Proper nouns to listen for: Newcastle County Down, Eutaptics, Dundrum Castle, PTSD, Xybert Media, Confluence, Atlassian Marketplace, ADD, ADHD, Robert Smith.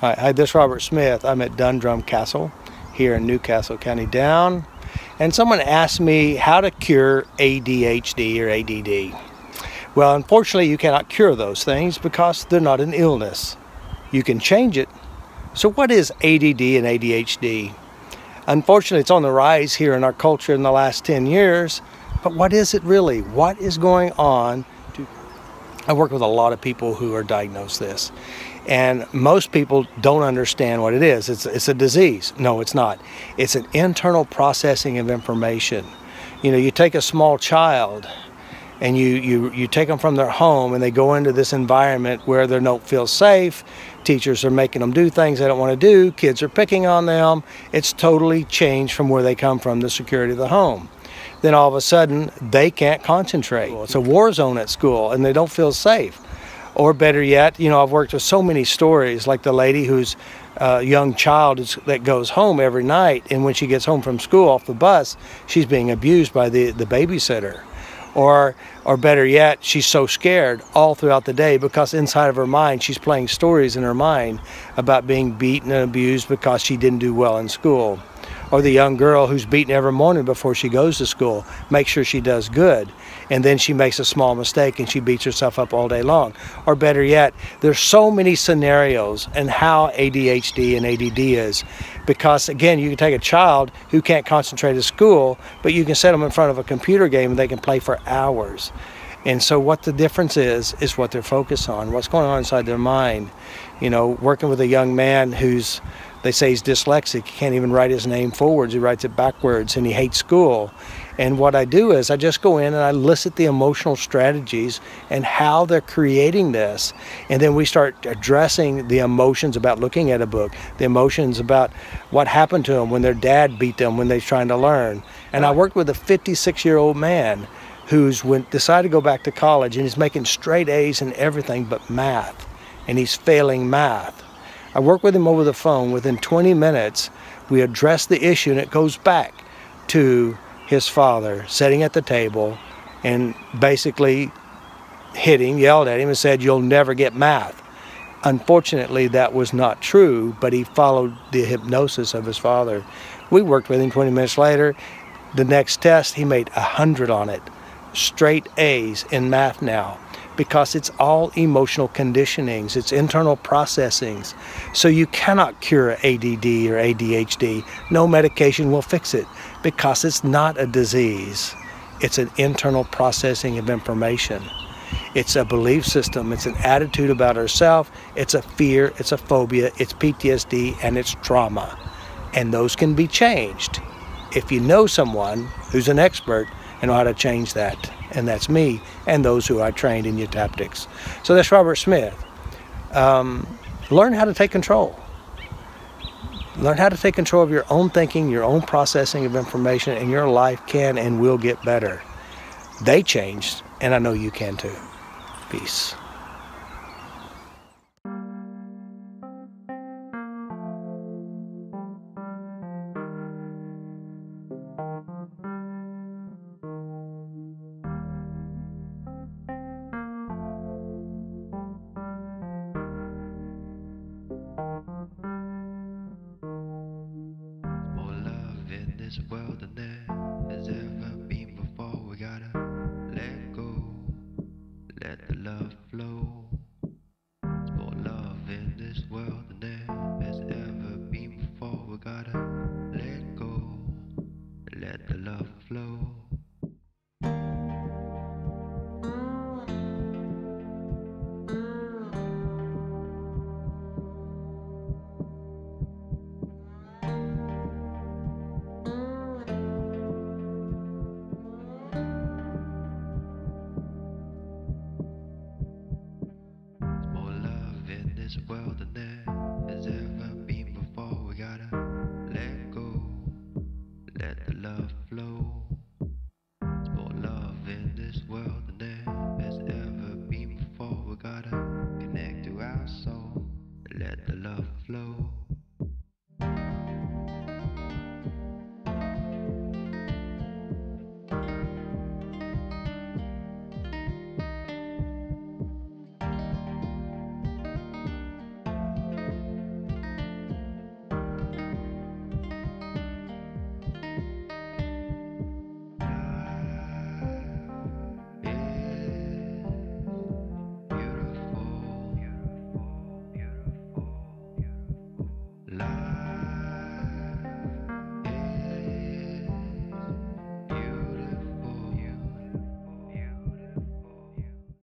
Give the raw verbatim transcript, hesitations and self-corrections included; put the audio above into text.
Hi, hi, this is Robert Smith. I'm at Dundrum Castle here in Newcastle County Down, and someone asked me how to cure A D H D or A D D. Well, unfortunately, you cannot cure those things because they're not an illness. You can change it. So what is A D D and A D H D? Unfortunately, it's on the rise here in our culture in the last ten years, but what is it really? What is going on? I work with a lot of people who are diagnosed this, and most people don't understand what it is. It's, it's a disease. No, it's not. It's an internal processing of information. You know, you take a small child and you, you, you take them from their home and they go into this environment where they don't feel safe. Teachers are making them do things they don't want to do. Kids are picking on them. It's totally changed from where they come from, the security of the home. Then all of a sudden, they can't concentrate. It's a war zone at school, and they don't feel safe. Or better yet, you know, I've worked with so many stories, like the lady whose uh, young child is, that goes home every night, and when she gets home from school off the bus, she's being abused by the, the babysitter. Or, or better yet, she's so scared all throughout the day because inside of her mind, she's playing stories in her mind about being beaten and abused because she didn't do well in school. Or the young girl who's beaten every morning before she goes to school, make sure she does good, and then she makes a small mistake and she beats herself up all day long. Or better yet, there's so many scenarios and how A D H D and A D D is, because again, you can take a child who can't concentrate at school, but you can set them in front of a computer game and they can play for hours. And so what the difference is, is what they're focused on, what's going on inside their mind. You know, working with a young man who's, they say he's dyslexic, he can't even write his name forwards, he writes it backwards, and he hates school. And what I do is I just go in and I elicit the emotional strategies and how they're creating this. And then we start addressing the emotions about looking at a book, the emotions about what happened to them when their dad beat them when they're trying to learn. And I worked with a fifty-six-year-old man who's went, decided to go back to college, and he's making straight A's in everything but math, and he's failing math. I work with him over the phone. Within twenty minutes, we address the issue, and it goes back to his father sitting at the table and basically hit him, yelled at him, and said, "You'll never get math." Unfortunately, that was not true, but he followed the hypnosis of his father. We worked with him twenty minutes later. The next test, he made a hundred on it. Straight A's in math now, because it's all emotional conditionings, it's internal processings. So you cannot cure A D D or A D H D. No medication will fix it because it's not a disease. It's an internal processing of information. It's a belief system, it's an attitude about ourselves, it's a fear, it's a phobia, it's P T S D, and it's trauma. And those can be changed if you know someone who's an expert and know how to change that. And that's me and those who I trained in eutaptics. So that's Robert Smith. Um, learn how to take control. Learn how to take control of your own thinking, your own processing of information, and your life can and will get better. They changed, and I know you can too. Peace. This world than there has ever been before. We gotta let go, let the love flow. There's more love in this world than there has ever been before. We gotta let go, let the love flow. This world than there has ever been before. We gotta let go, let the love flow. There's more love in this world than there has ever been before. We gotta connect to our soul, let the love flow.